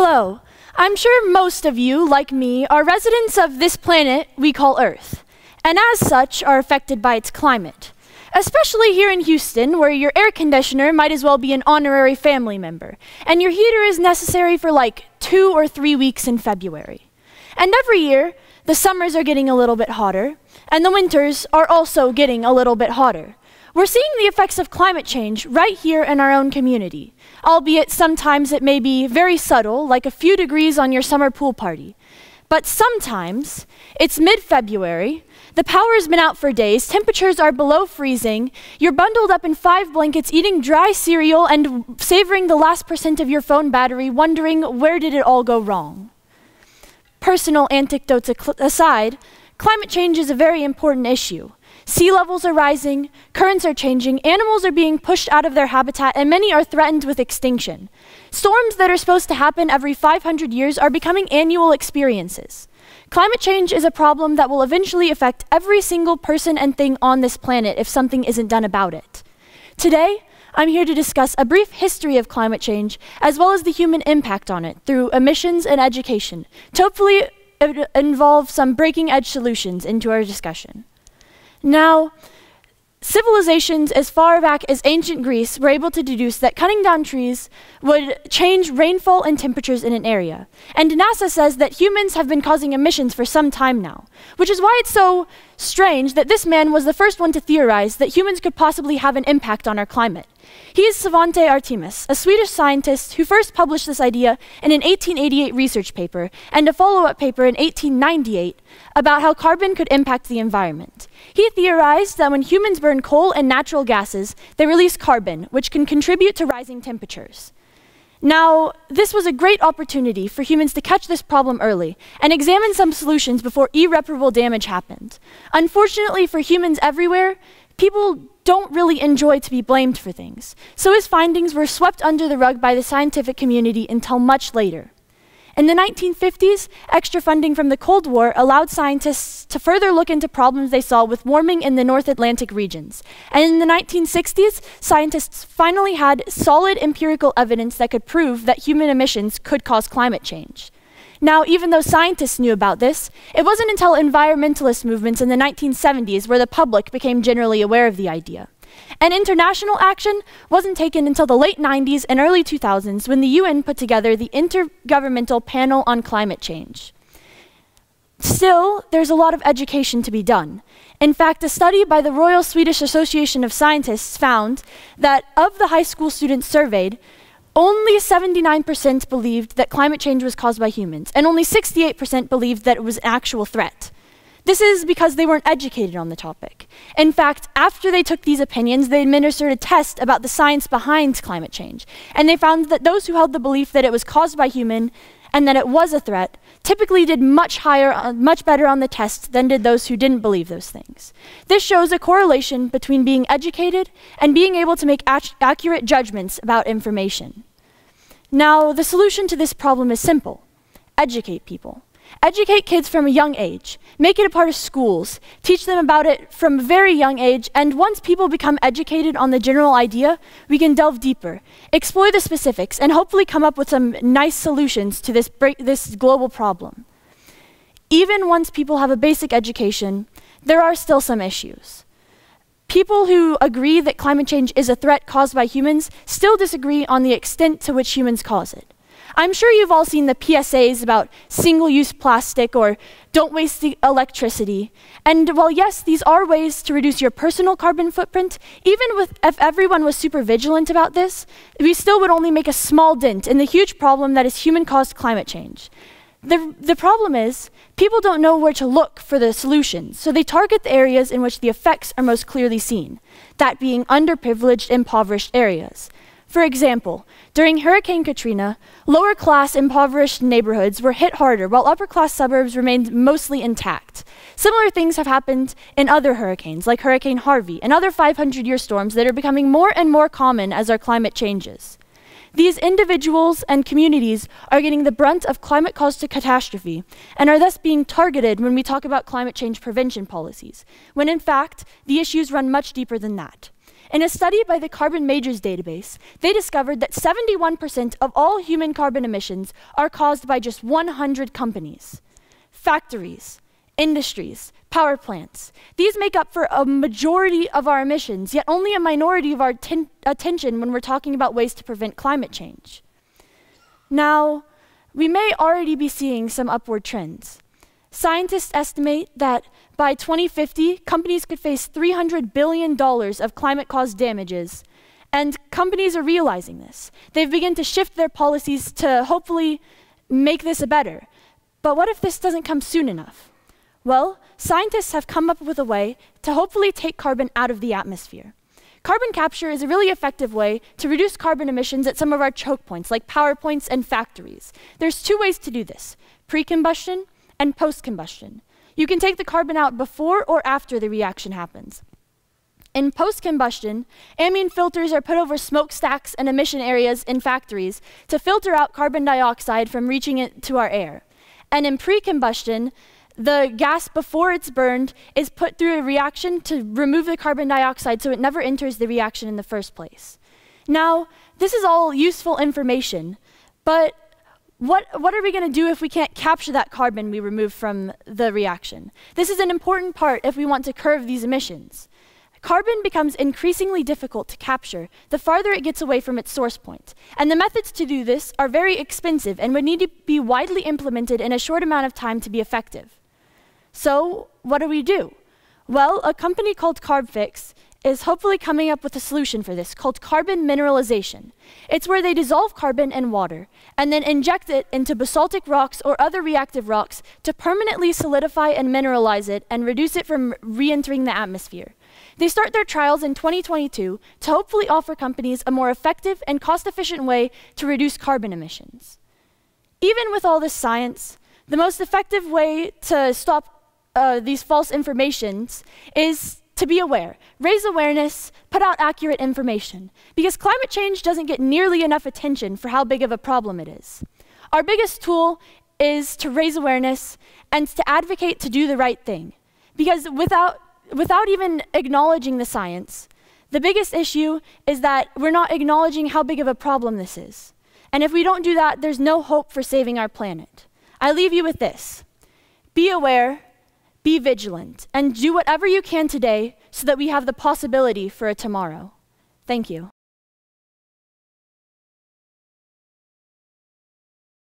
Hello. I'm sure most of you, like me, are residents of this planet we call Earth, and as such are affected by its climate, especially here in Houston, where your air conditioner might as well be an honorary family member, and your heater is necessary for like 2 or 3 weeks in February. And every year, the summers are getting a little bit hotter, and the winters are also getting a little bit hotter. We're seeing the effects of climate change right here in our own community, albeit sometimes it may be very subtle, like a few degrees on your summer pool party. But sometimes, it's mid-February, the power's been out for days, temperatures are below freezing, you're bundled up in 5 blankets, eating dry cereal and savoring the last % of your phone battery, wondering where did it all go wrong. Personal anecdotes aside, climate change is a very important issue. Sea levels are rising, currents are changing, animals are being pushed out of their habitat, and many are threatened with extinction. Storms that are supposed to happen every 500 years are becoming annual experiences. Climate change is a problem that will eventually affect every single person and thing on this planet if something isn't done about it. Today, I'm here to discuss a brief history of climate change, as well as the human impact on it through emissions and education, to hopefully involve some breaking-edge solutions into our discussion. Now, civilizations as far back as ancient Greece were able to deduce that cutting down trees would change rainfall and temperatures in an area. And NASA says that humans have been causing emissions for some time now, which is why it's so strange that this man was the first one to theorize that humans could possibly have an impact on our climate. He is Svante Arrhenius, a Swedish scientist who first published this idea in an 1888 research paper and a follow-up paper in 1898 about how carbon could impact the environment. He theorized that when humans burn coal and natural gases, they release carbon, which can contribute to rising temperatures. Now, this was a great opportunity for humans to catch this problem early and examine some solutions before irreparable damage happened. Unfortunately for humans everywhere, people don't really enjoy to be blamed for things, so his findings were swept under the rug by the scientific community until much later. In the 1950s, extra funding from the Cold War allowed scientists to further look into problems they saw with warming in the North Atlantic regions. And in the 1960s, scientists finally had solid empirical evidence that could prove that human emissions could cause climate change. Now, even though scientists knew about this, it wasn't until environmentalist movements in the 1970s where the public became generally aware of the idea. And international action wasn't taken until the late 90s and early 2000s when the UN put together the Intergovernmental Panel on Climate Change. Still, there's a lot of education to be done. In fact, a study by the Royal Swedish Association of Scientists found that of the high school students surveyed, only 79% believed that climate change was caused by humans, and only 68% believed that it was an actual threat. This is because they weren't educated on the topic. In fact, after they took these opinions, they administered a test about the science behind climate change, and they found that those who held the belief that it was caused by human and that it was a threat typically did much better on the test than did those who didn't believe those things. This shows a correlation between being educated and being able to make accurate judgments about information. Now, the solution to this problem is simple: educate people. Educate kids from a young age, make it a part of schools, teach them about it from a very young age, and once people become educated on the general idea, we can delve deeper, explore the specifics, and hopefully come up with some nice solutions to this global problem. Even once people have a basic education, there are still some issues. People who agree that climate change is a threat caused by humans still disagree on the extent to which humans cause it. I'm sure you've all seen the PSAs about single-use plastic or don't waste the electricity. And while yes, these are ways to reduce your personal carbon footprint, even if everyone was super vigilant about this, we still would only make a small dent in the huge problem that is human-caused climate change. The problem is, people don't know where to look for the solutions, so they target the areas in which the effects are most clearly seen, that being underprivileged, impoverished areas. For example, during Hurricane Katrina, lower-class impoverished neighborhoods were hit harder, while upper-class suburbs remained mostly intact. Similar things have happened in other hurricanes, like Hurricane Harvey and other 500-year storms that are becoming more and more common as our climate changes. These individuals and communities are getting the brunt of climate-caused catastrophe and are thus being targeted when we talk about climate change prevention policies, when in fact, the issues run much deeper than that. In a study by the Carbon Majors database, they discovered that 71% of all human carbon emissions are caused by just 100 companies, factories, industries, power plants. These make up for a majority of our emissions, yet only a minority of our attention when we're talking about ways to prevent climate change. Now, we may already be seeing some upward trends. Scientists estimate that by 2050, companies could face $300 billion of climate-caused damages, and companies are realizing this. They've begun to shift their policies to hopefully make this better. But what if this doesn't come soon enough? Well, scientists have come up with a way to hopefully take carbon out of the atmosphere. Carbon capture is a really effective way to reduce carbon emissions at some of our choke points, like power plants and factories. There's two ways to do this: pre-combustion and post-combustion. You can take the carbon out before or after the reaction happens. In post-combustion, amine filters are put over smokestacks and emission areas in factories to filter out carbon dioxide from reaching into our air. And in pre-combustion, the gas before it's burned is put through a reaction to remove the carbon dioxide so it never enters the reaction in the first place. Now, this is all useful information, but what are we going to do if we can't capture that carbon we remove from the reaction? This is an important part if we want to curb these emissions. Carbon becomes increasingly difficult to capture the farther it gets away from its source point. And the methods to do this are very expensive and would need to be widely implemented in a short amount of time to be effective. So what do? Well, a company called CarbFix is hopefully coming up with a solution for this called carbon mineralization. It's where they dissolve carbon in water and then inject it into basaltic rocks or other reactive rocks to permanently solidify and mineralize it and reduce it from re-entering the atmosphere. They start their trials in 2022 to hopefully offer companies a more effective and cost-efficient way to reduce carbon emissions. Even with all this science, the most effective way to stop these false informations is to be aware, raise awareness, put out accurate information, because climate change doesn't get nearly enough attention for how big of a problem it is. Our biggest tool is to raise awareness and to advocate to do the right thing, because without even acknowledging the science, the biggest issue is that we're not acknowledging how big of a problem this is. And if we don't do that, there's no hope for saving our planet. I leave you with this: be aware, be vigilant, and do whatever you can today so that we have the possibility for a tomorrow. Thank you.